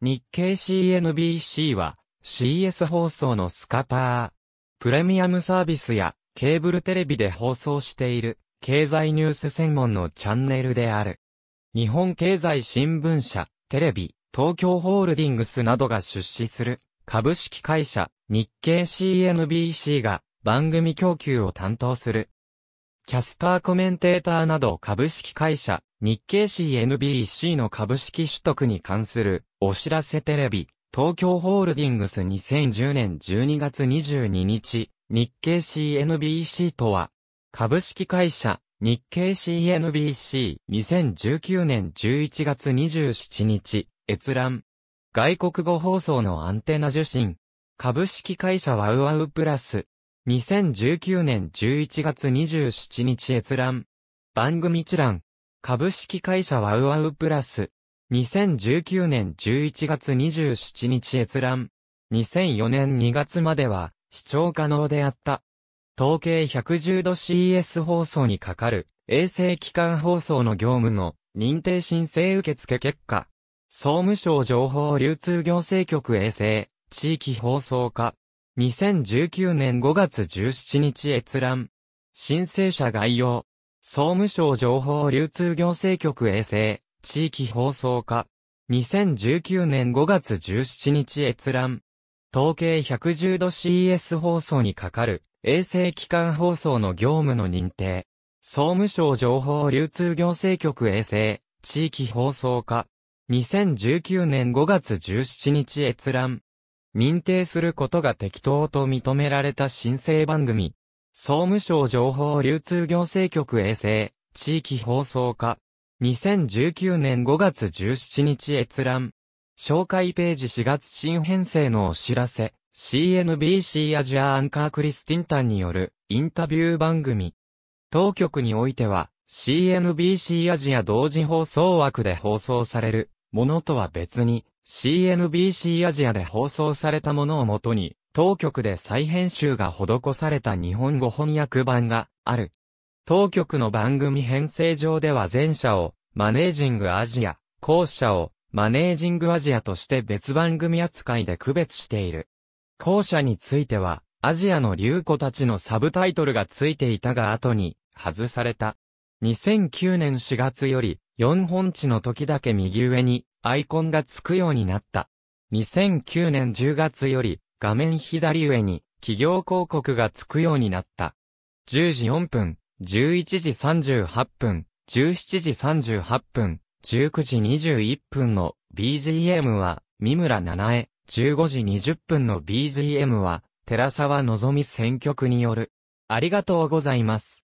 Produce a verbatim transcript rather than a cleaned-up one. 日経 シーエヌビーシー は シーエス 放送のスカパー、プレミアムサービスやケーブルテレビで放送している経済ニュース専門のチャンネルである。日本経済新聞社、テレビ、東京ホールディングスなどが出資する株式会社日経 シーエヌビーシー が番組供給を担当する。キャスターコメンテーターなど株式会社日経 シーエヌビーシー の株式取得に関するお知らせテレビ東京ホールディングスにせんじゅうねんじゅうにがつにじゅうににち日経 シーエヌビーシー とは株式会社日経 シーエヌビーシー にせんじゅうきゅうねんじゅういちがつにじゅうしちにち閲覧外国語放送のアンテナ受信株式会社ワウワウプラスにせんじゅうきゅうねんじゅういちがつにじゅうしちにち閲覧番組一覧株式会社ワウワウプラスにせんじゅうきゅうねんじゅういちがつにじゅうしちにち閲覧にせんよねんにがつまでは視聴可能であった。統計ひゃくじゅうど シーエス 放送にかかる衛星基幹放送の業務の認定申請受付結果。総務省情報流通行政局衛星地域放送課にせんじゅうきゅうねんごがつじゅうしちにち閲覧申請者概要総務省情報流通行政局衛星地域放送課にせんじゅうきゅうねんごがつじゅうしちにち閲覧統計ひゃくじゅうど シーエス 放送にかかる衛星基幹放送の業務の認定総務省情報流通行政局衛星地域放送課にせんじゅうきゅうねんごがつじゅうしちにち閲覧認定することが適当と認められた申請番組総務省情報流通行政局衛星地域放送課にせんじゅうきゅうねんごがつじゅうしちにち閲覧紹介ページしがつ新編成のお知らせ シーエヌビーシー アジアアンカークリスティンタンによるインタビュー番組当局においては シーエヌビーシー アジア同時放送枠で放送されるものとは別に シーエヌビーシー アジアで放送されたものをもとに当局で再編集が施された日本語翻訳版がある。当局の番組編成上では前者をマネージングアジア、後者をマネージングアジアとして別番組扱いで区別している。後者についてはアジアの竜子たちのサブタイトルがついていたが後に外された。にせんきゅうねんしがつよりよんほんちの時だけ右上にアイコンがつくようになった。にせんきゅうねんじゅうがつより画面左上に企業広告がつくようになった。じゅうじよんぷん、じゅういちじさんじゅうはっぷん、じゅうしちじさんじゅうはっぷん、じゅうくじにじゅういっぷんの ビージーエム は三村七恵、じゅうごじにじゅっぷんの ビージーエム は寺沢のぞみ選曲による。ありがとうございます。